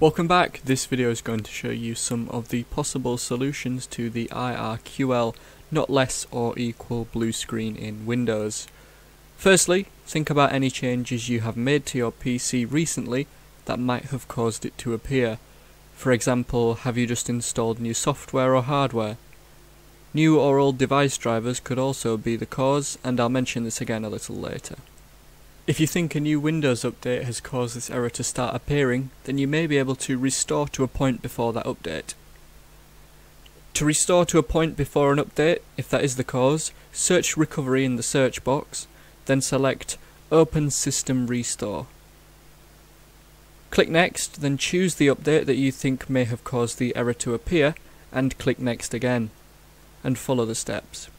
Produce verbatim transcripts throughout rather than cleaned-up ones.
Welcome back. This video is going to show you some of the possible solutions to the I R Q L not less or equal blue screen in Windows. Firstly, think about any changes you have made to your P C recently that might have caused it to appear. For example, have you just installed new software or hardware? New or old device drivers could also be the cause, and I'll mention this again a little later. If you think a new Windows update has caused this error to start appearing, then you may be able to restore to a point before that update. To restore to a point before an update, if that is the cause, search recovery in the search box, then select Open System Restore. Click Next, then choose the update that you think may have caused the error to appear, and click Next again, and follow the steps.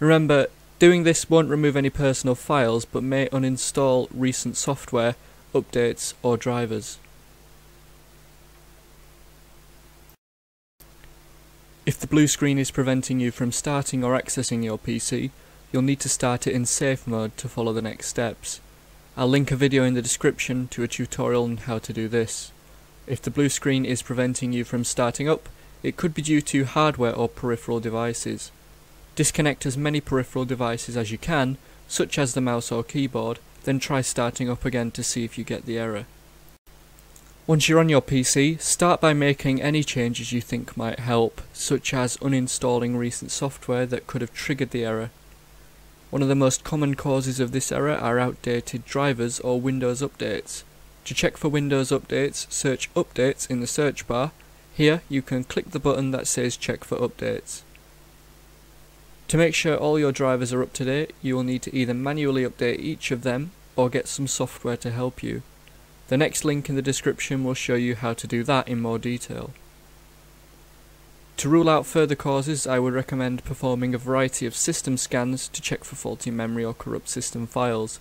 Remember, doing this won't remove any personal files, but may uninstall recent software, updates or drivers. If the blue screen is preventing you from starting or accessing your P C, you'll need to start it in safe mode to follow the next steps. I'll link a video in the description to a tutorial on how to do this. If the blue screen is preventing you from starting up, it could be due to hardware or peripheral devices. Disconnect as many peripheral devices as you can, such as the mouse or keyboard, then try starting up again to see if you get the error. Once you're on your P C, start by making any changes you think might help, such as uninstalling recent software that could have triggered the error. One of the most common causes of this error are outdated drivers or Windows updates. To check for Windows updates, search Updates in the search bar. Here you can click the button that says Check for Updates. To make sure all your drivers are up to date, you will need to either manually update each of them or get some software to help you. The next link in the description will show you how to do that in more detail. To rule out further causes, I would recommend performing a variety of system scans to check for faulty memory or corrupt system files.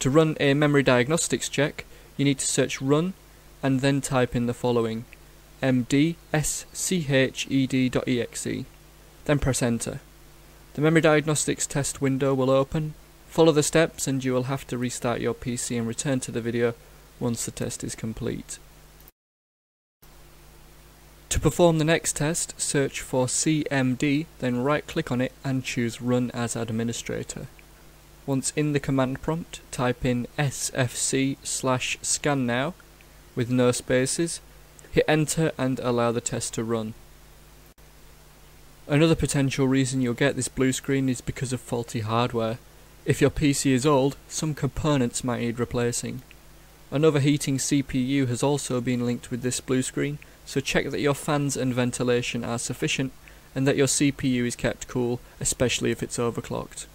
To run a memory diagnostics check, you need to search Run and then type in the following: m d s c h e d dot e x e, then press Enter. The memory diagnostics test window will open. Follow the steps and you will have to restart your P C and return to the video once the test is complete. To perform the next test, search for C M D, then right click on it and choose Run as Administrator. Once in the command prompt, type in s f c slash scan now with no spaces, hit Enter and allow the test to run. Another potential reason you'll get this blue screen is because of faulty hardware. If your P C is old, some components might need replacing. An overheating C P U has also been linked with this blue screen, so check that your fans and ventilation are sufficient and that your C P U is kept cool, especially if it's overclocked.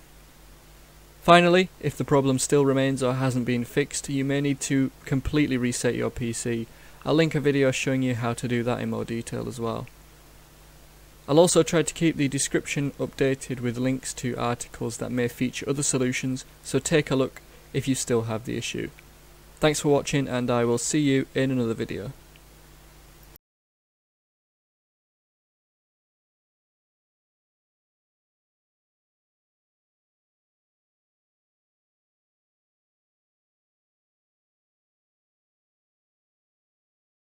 Finally, if the problem still remains or hasn't been fixed, you may need to completely reset your P C. I'll link a video showing you how to do that in more detail as well. I'll also try to keep the description updated with links to articles that may feature other solutions, so take a look if you still have the issue. Thanks for watching, and I will see you in another video.